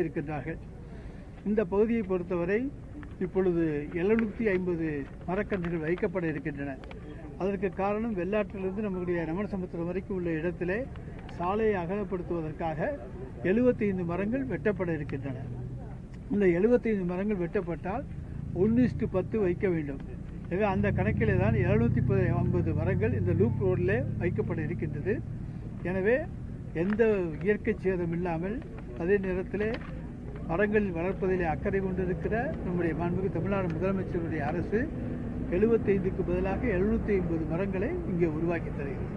இருக்கின்றார்கள். இந்த பகுதியை பொறுத்தவரை இப்பொழுது 750 மரக்கன்றுகள் வைக்கப்பட இருக்கின்றன. அதற்கு காரணம் வெள்ளாற்றிலிருந்து நம்முடைய நமனசமுத்திரம் வரைக்கும் உள்ள இடத்திலே சாலையை அகலப்படுத்துவதற்காக 75 மரங்கள் வெட்டப்பட இருக்கின்றன. இந்த 75 மரங்கள் வெட்டப்பட்டால் 1:10 வைக்க வேண்டும். எனவே அந்த கணக்கிலே தான் 750 மரங்கள் இந்த லூப் ரோடிலே வைக்கப்பட இருக்கின்றது. எனவே எந்த இயற்கை சேதம் இல்லாமல் அதே நேரத்தில் மரங்கள் வளர்ப்பதிலே அக்கறை கொண்டிருக்கிற நம்முடைய மாண்புமிகு தமிழ்நாடு முதலமைச்சருடைய அரசு 75க்கு பதிலாக 750 மரங்களை இங்கே உருவாக்கி தருகிறது.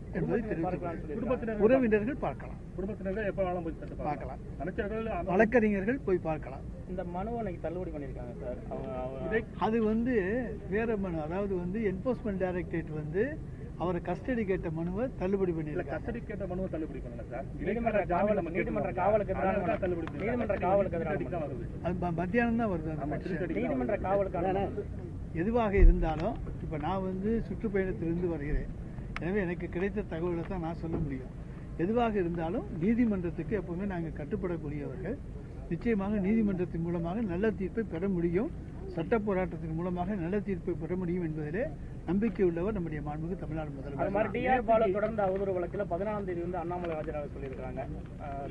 என்பதை தெரிவித்துள்ளார். உறவினர்கள் பார்க்கலாம், குடும்பத்தினர்கள் எப்போ வேணாலும் போய் பார்க்கலாம், அமைச்சர்கள் வழக்கறிஞர்கள் போய் பார்க்கலாம். இந்த மனுவை தள்ளுபடி பண்ணியிருக்காங்க சார். அது வந்து வேற மனு, அதாவது வந்து என்ஃபோர்ஸ்மெண்ட் டைரக்டரேட் வந்து அவர் கஸ்டடி கேட்ட மனுவை தள்ளுபடி பண்ணியிருக்காங்க. கஸ்டடி கேட்ட மனுவை தள்ளுபடி பண்ணல சார், நீதிமன்ற காவலுக்கு எதிரான தள்ளுபடி பண்ணி, நீதிமன்ற காவலுக்கு எதிராக வருது, அது மத்தியானம் தான் வருது. நீதிமன்ற காவலுக்கான எதுவாக இருந்தாலும் இப்போ நான் வந்து சுற்றுப்பயணத்திலிருந்து வருகிறேன், எனவே எனக்கு கிடைத்த தகவலை தான் நான் சொல்ல முடியும். எதுவாக இருந்தாலும் நீதிமன்றத்துக்கு எப்போவுமே நாங்கள் கட்டுப்படக்கூடியவர்கள். நிச்சயமாக நீதிமன்றத்தின் மூலமாக நல்ல தீர்ப்பை பெற முடியும், சட்ட போராட்டத்தின் மூலமாக நல்ல தீர்ப்பை பெற முடியும் என்பதிலே நம்பிக்கை உள்ளவர் நம்முடைய மாண்புமிகு தமிழ்நாடு முதல்வர். டிஆர் பாலு தொடர்ந்த அவதூறு வழக்கில் 14ஆம் தேதி வந்து அண்ணாமலை ஆஜராக சொல்லியிருக்காங்க.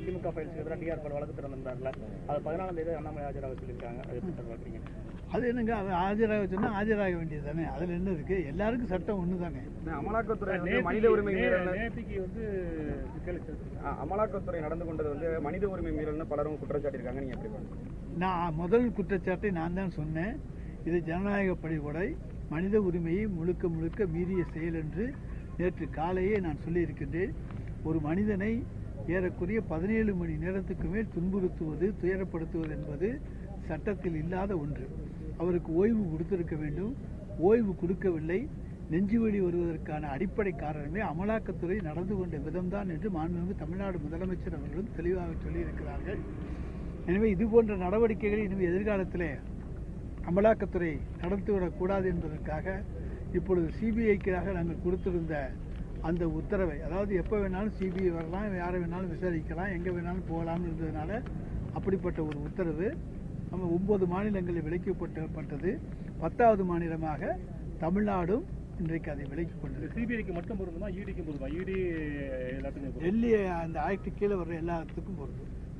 திமுக பயிற்சிக்கு எதிராக டிஆர் பாலு வழக்கு திறந்திருந்தார்ல, அது 14ஆம் தேதி அண்ணாமலை ஆஜராக சொல்லியிருக்காங்க. அது என்னங்க, அது ஆஜராக சொன்னால் ஆஜராக வேண்டியது தானே, அதில் என்ன இருக்கு? எல்லாருக்கும் சட்டம் ஒன்று தானே. அமலாக்கத்துறை மனித உரிமை வந்து அமலாக்கத்துறை நடந்து கொண்டது வந்து மனித உரிமை மீறல்னு பலரும் குற்றச்சாட்டிருக்காங்க. நீங்கள் எப்படி பாருங்க, நான் முதல் குற்றச்சாட்டை நான் தான் சொன்னேன். இது ஜனநாயக படுகொலை, மனித உரிமையை முழுக்க முழுக்க மீறிய செயல் என்று நேற்று காலையே நான் சொல்லியிருக்கின்றேன். ஒரு மனிதனை ஏறக்குறைய 17 மணி நேரத்துக்கு மேல் துன்புறுத்துவது, துயரப்படுத்துவது என்பது சட்டத்தில் இல்லாத ஒன்று. அவருக்கு ஓய்வு கொடுத்திருக்க வேண்டும், ஓய்வு கொடுக்கவில்லை. நெஞ்சுவெளி வருவதற்கான அடிப்படை காரணமே அமலாக்கத்துறை நடந்து கொண்ட விதம்தான் என்று மாண்புமிகு தமிழ்நாடு முதலமைச்சர் அவர்களும் தெளிவாக சொல்லியிருக்கிறார்கள். எனவே இதுபோன்ற நடவடிக்கைகளை இனிமேல் எதிர்காலத்தில் அமலாக்கத்துறை நடத்திவிடக்கூடாது என்பதற்காக இப்பொழுது சிபிஐக்காக நாங்கள் கொடுத்திருந்த அந்த உத்தரவை, அதாவது எப்போ வேணாலும் சிபிஐ வரலாம், யாரை வேணாலும் விசாரிக்கலாம், எங்கே வேணாலும் போகலாம்னு இருந்ததுனால அப்படிப்பட்ட ஒரு உத்தரவு நம்ம 9 மாநிலங்களில் விலக்கப்பட்டது. 10வது மாநிலமாக தமிழ்நாடும் இன்றைக்கு அதை விலக்கி கொண்டது. சிபிஐக்கு மட்டும் பொருந்துமா, ஈடிக்கு பொருந்துமா? ஈடி எல்லாத்துக்கும், டெல்லி அந்த ஆக்டு கீழே வர்ற எல்லாத்துக்கும் பொருந்தும்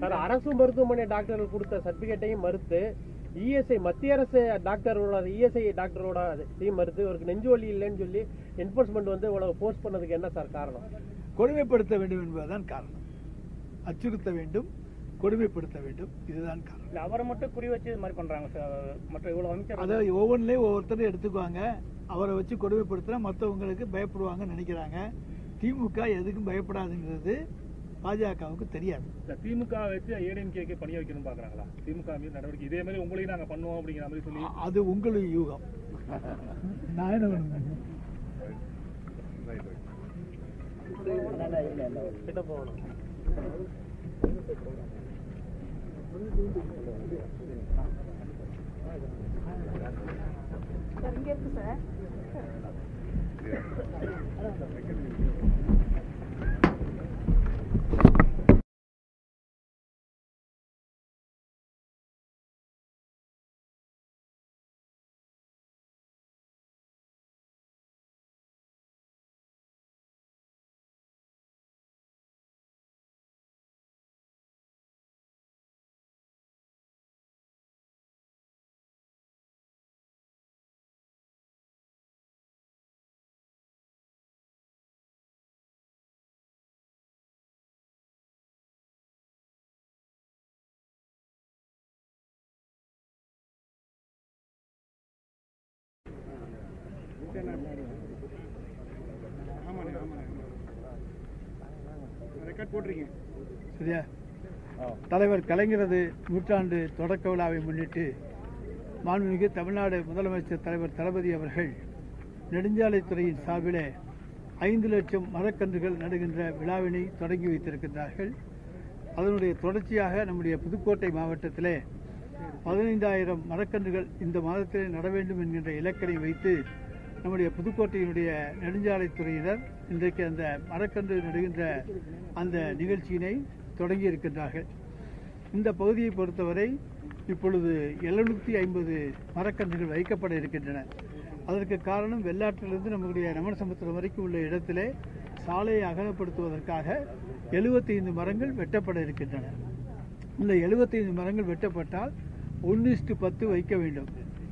சார், அரசு மருத்துவமனை டாக்டர்கள் கொடுத்த சர்டிபிகேட்டையும் மறுத்து, இஎஸ்ஐ மத்திய அரசு டாக்டரோட இஎஸ்ஐ டாக்டரோட டீம் மறுத்து இவருக்கு நெஞ்சு வலி இல்லைன்னு சொல்லி என்ஃபோர்ஸ்மெண்ட் வந்து இவ்வளவு போஸ்ட் பண்ணதுக்கு என்ன சார் காரணம்? கொடுமைப்படுத்த வேண்டும் என்பதுதான் காரணம். அச்சுறுத்த வேண்டும், கொடுமைப்படுத்த வேண்டும், இதுதான் காரணம். இல்லை, அவரை மட்டும் குறி வச்சு இது மாதிரி பண்றாங்க சார். மற்ற இவ்வளவு அமைச்சர் அதை ஒவ்வொன்றிலையும் ஒவ்வொருத்தரும் எடுத்துக்குவாங்க. அவரை வச்சு கொடுமைப்படுத்தினா மற்றவங்களுக்கு பயப்படுவாங்கன்னு நினைக்கிறாங்க. திமுக எதுக்கும் பயப்படாதுங்கிறது பாஜகவுக்கு தெரியாது. திமுக வச்சு ஏடிஎம்கேக்கு பணிய வைக்கணும்னு பாக்குறாங்களா? திமுக மீது நடவடிக்கை இதே மாதிரி உங்களையும் நாங்க பண்ணுவோம் அப்படிங்கிற மாதிரி சொல்லி, அது உங்களுக்கு யூகம். நான் என்ன பண்ணுவேன்? சரியா தலைவர் கலைஞரது நூற்றாண்டு தொடக்க விழாவை முன்னிட்டு மாண்புமிகு தமிழ்நாடு முதலமைச்சர் தலைவர் தளபதி அவர்கள் நெடுஞ்சாலைத்துறையின் சார்பிலே 5 லட்சம் மரக்கன்றுகள் நடுகின்ற விழாவினை தொடங்கி வைத்திருக்கின்றார்கள். அதனுடைய தொடர்ச்சியாக நம்முடைய புதுக்கோட்டை மாவட்டத்திலே 15,000 மரக்கன்றுகள் இந்த மாதத்திலே நட வேண்டும் என்கின்ற இலக்கை வைத்து நம்முடைய புதுக்கோட்டையினுடைய நெடுஞ்சாலைத்துறையினர் இன்றைக்கு அந்த மரக்கன்று நடுகின்ற அந்த நிகழ்ச்சியினை தொடங்கி இருக்கின்றார்கள். இந்த பகுதியை பொறுத்தவரை இப்பொழுது 750 மரக்கன்றுகள் வைக்கப்பட இருக்கின்றன. அதற்கு காரணம் வெள்ளாற்றிலிருந்து நம்முடைய நமனசமுத்திரம் வரைக்கும் உள்ள இடத்திலே சாலையை அகலப்படுத்துவதற்காக 75 மரங்கள் வெட்டப்பட இருக்கின்றன. இந்த 75 மரங்கள் வெட்டப்பட்டால் 1:10 வைக்க வேண்டும்.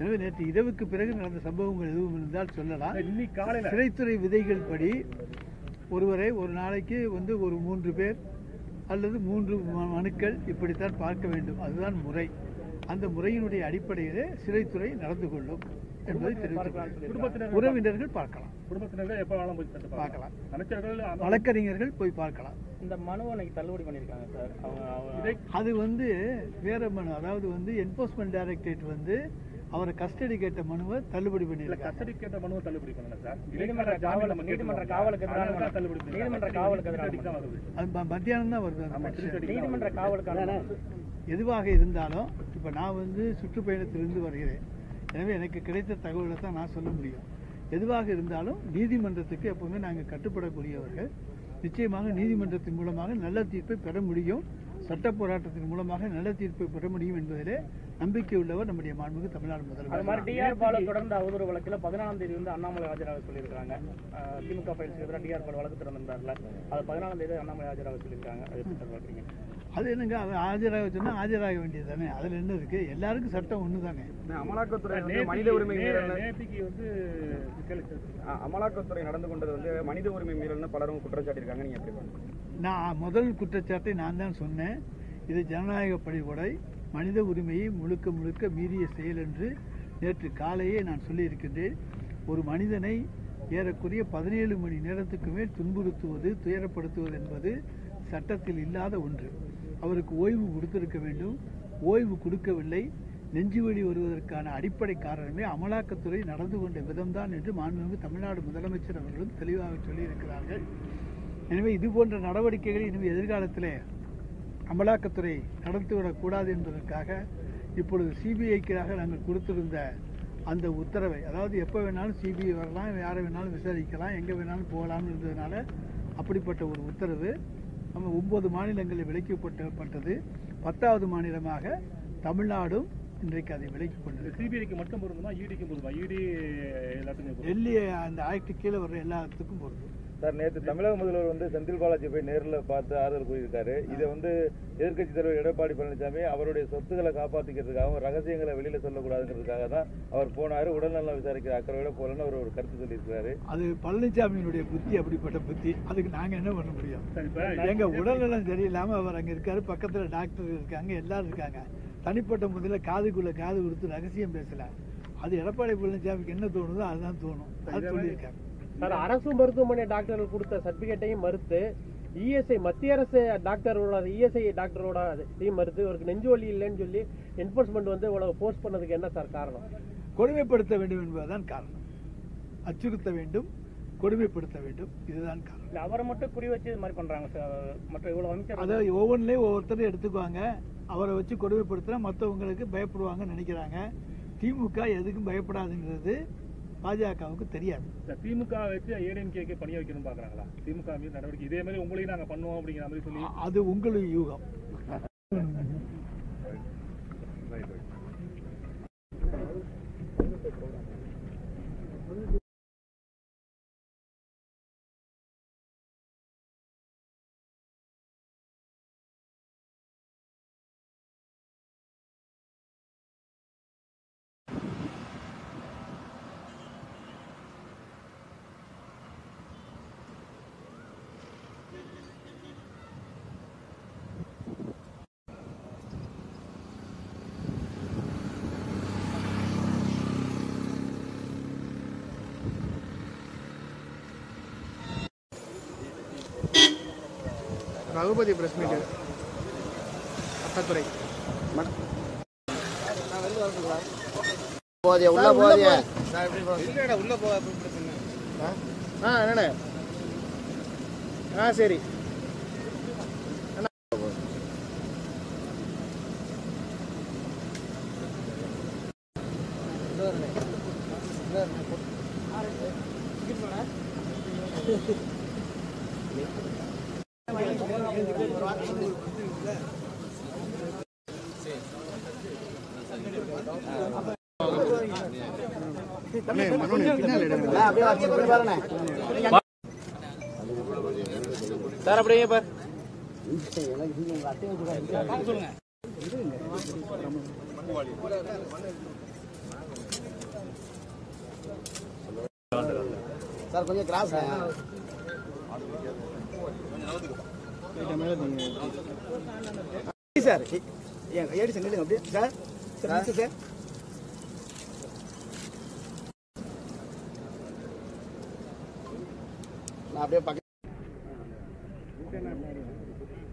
எனவே நேற்று இரவுக்கு பிறகு நடந்த சம்பவங்கள் எதுவும் இருந்தால் சொல்லலாம். சிறைத்துறை விதைகள் படி ஒருவரை ஒரு நாளைக்கு வந்து ஒரு 3 பேர் அல்லது 3 மனுக்கள் இப்படித்தான் பார்க்க வேண்டும். அதுதான் முறை. அந்த முறையினுடைய அடிப்படையிலே சிறைத்துறை நடந்து கொள்ளும் என்பதை தெரிவித்துள்ளார். உறவினர்கள் பார்க்கலாம், குடும்பத்தினர்கள் எப்போ பார்க்கலாம், வழக்கறிஞர்கள் போய் பார்க்கலாம். இந்த மனுவை தள்ளுபடி பண்ணியிருக்காங்க சார். அது வந்து வேற மனு, அதாவது வந்து என்போர்ஸ்மெண்ட் டைரக்டரேட் வந்து அவரை கஸ்டடி கேட்ட மனுவை தள்ளுபடி பண்ணிடுறாங்க. கஸ்டடி கேட்ட மனுவை தள்ளுபடி பண்ணல சார். நீதிமன்ற காவலுக்கு எதிராக மத்தியானம் தான் வருது. நீதிமன்ற காவலுக்கான எதுவாக இருந்தாலும் இப்போ நான் வந்து சுற்றுப்பயணத்திலிருந்து வருகிறேன். எனவே எனக்கு கிடைத்த தகவலை தான் நான் சொல்ல முடியும். எதுவாக இருந்தாலும் நீதிமன்றத்துக்கு எப்பவுமே நாங்கள் கட்டுப்படக்கூடியவர்கள். நிச்சயமாக நீதிமன்றத்தின் மூலமாக நல்ல தீர்ப்பை பெற முடியும், சட்ட போராட்டத்தின் மூலமாக நல்ல தீர்ப்பை பெற முடியும் என்பதிலே நம்பிக்கை உள்ளவர் நம்முடைய மாண்புமிகு தமிழ்நாடு முதல்வர். டிஆர் பாலு தொடர்ந்து அவதூறு வழக்கில் 14ஆம் தேதி வந்து அண்ணாமலை ஆஜராக சொல்லியிருக்காங்க. திமுக பயிற்சிக்கு எதிராக டிஆர் பாலு வழக்கு திறந்திருந்தார்ல, அது 14ஆம் தேதி அண்ணாமலை ஆஜராக சொல்லியிருக்காங்க. அது என்னங்க, அவர் ஆஜராக சொன்னா ஆஜராக வேண்டியது தானே, அதுல என்ன இருக்கு? எல்லாருக்கும் சட்டம் ஒண்ணு தானே. அமலாக்கத்துறை மனித உரிமை அமலாக்கத்துறை நடந்து கொண்டது வந்து மனித உரிமை மீறல்னு பலரும் குற்றச்சாட்டு இருக்காங்க. நீங்க எப்படி நான் முதல் குற்றச்சாட்டை நான் தான் சொன்னேன். இது ஜனநாயக படுகொலை, மனித உரிமையை முழுக்க முழுக்க மீறிய செயல் என்று நேற்று காலையே நான் சொல்லியிருக்கின்றேன். ஒரு மனிதனை ஏறக்குறைய 17 மணி நேரத்துக்கு மேல் துன்புறுத்துவது, துயரப்படுத்துவது என்பது சட்டத்தில் இல்லாத ஒன்று. அவருக்கு ஓய்வு கொடுத்திருக்க வேண்டும். ஓய்வு கொடுக்கவில்லை. நெஞ்சு வலி வருவதற்கான அடிப்படை காரணமே அமலாக்கத்துறை நடந்து கொண்ட விதம்தான் என்று மாண்புமிகு தமிழ்நாடு முதலமைச்சர் அவர்களும் தெளிவாக சொல்லியிருக்கிறார்கள். எனவே இதுபோன்ற நடவடிக்கைகளை இனிமேல் எதிர்காலத்தில் அமலாக்கத்துறை நடத்திவிடக்கூடாது என்பதற்காக இப்பொழுது சிபிஐக்காக நாங்கள் கொடுத்திருந்த அந்த உத்தரவை, அதாவது எப்போ வேணாலும் சிபிஐ வரலாம், யாரை வேணாலும் விசாரிக்கலாம், எங்கே வேணாலும் போகலாம்னு இருந்ததுனால அப்படிப்பட்ட ஒரு உத்தரவு நம்ம 9 மாநிலங்களில் விலக்கப்பட்டது. 10வது மாநிலமாக தமிழ்நாடும் இன்றைக்கு அதை விலக்கி கொண்டது. சிபிஐக்கு மட்டும் பொருந்துமா, ஈடிக்கு பொருந்துமா? ஈடி எல்லாத்துக்கும், டெல்லி அந்த ஆக்டு கீழே வர்ற எல்லாத்துக்கும் பொருந்தும் சார். நேற்று தமிழக முதல்வர் வந்து செந்தில் பாலாஜி போய் நேரில் பார்த்து ஆறுதல் கூறியிருக்காரு. இதை வந்து எதிர்க்கட்சித் தலைவர் எடப்பாடி பழனிசாமி அவருடைய சொத்துக்களை காப்பாற்றிக்கிறதுக்காகவும் ரகசியங்களை வெளியில் சொல்லக்கூடாதுங்கிறதுக்காக தான் அவர் போனார். உடல்நலம் விசாரிக்கிற அக்கறையோட போகலன்னு அவர் ஒரு கருத்து சொல்லியிருக்காரு. அது பழனிசாமியினுடைய புத்தி, அப்படிப்பட்ட புத்தி. அதுக்கு நாங்கள் என்ன பண்ண முடியும்? எங்கள் உடல்நலம் சரியில்லாமல் அவர் அங்கே இருக்கார். பக்கத்தில் டாக்டர் இருக்காங்க, எல்லாரும் இருக்காங்க. தனிப்பட்ட முதல்ல காதுக்குள்ளே காது கொடுத்து ரகசியம் பேசலாம். அது எடப்பாடி பழனிசாமிக்கு என்ன தோணுதோ அதுதான் தோணும், அது சொல்லியிருக்காங்க. அரசு மருத்துவமனை டாக்டர்கள் கொடுத்த சர்டிபிகேட்டையும் மறுத்து இஎஸ்ஐ மத்திய அரசு டாக்டரோட இஎஸ்ஐ டாக்டரோட இதையும் மறுத்து இவருக்கு நெஞ்சு வலி இல்லைன்னு சொல்லி என்போர்ஸ்மெண்ட் வந்து இவ்வளவு போஸ்ட் பண்ணதுக்கு என்ன சார் காரணம்? கொடுமைப்படுத்த வேண்டும் என்பதுதான் காரணம். அச்சுறுத்த வேண்டும், கொடுமைப்படுத்த வேண்டும், இதுதான் காரணம். அவரை மட்டும் குறி வச்சு இது மாதிரி பண்றாங்க சார். மற்ற இவ்வளவு அமைச்சர் அதாவது ஒவ்வொன்றிலையும் ஒவ்வொருத்தரும் எடுத்துக்குவாங்க. அவரை வச்சு கொடுமைப்படுத்தினா மற்றவங்களுக்கு பயப்படுவாங்கன்னு நினைக்கிறாங்க. திமுக எதுக்கும் பயப்படாதுங்கிறது பாஜகவுக்கு தெரியாது. திமுக வச்சு ஏடிஎம்கேக்கு பணிய வைக்கணும் பாக்குறாங்களா? திமுக மீது நடவடிக்கை இதே மாதிரி உங்களையும் நாங்க பண்ணுவோம் அப்படிங்கிற மாதிரி சொல்லி அது உங்களுக்கு யூகம். ரகுபதி பிரஸ் மீட்டர் அத்ததுரை நான் வந்து வரேன் போதியா உள்ள போதியா நான் எப்படி இல்லடா உள்ள போ பிரச்சனை என்னடா சரி சார் அப்படியே பார் சார் கொஞ்சம் கிராஸ் சார் ஏடி செங்கலுங்க அப்படியே சார் சார் சார் நான் அப்படியே பக்கம்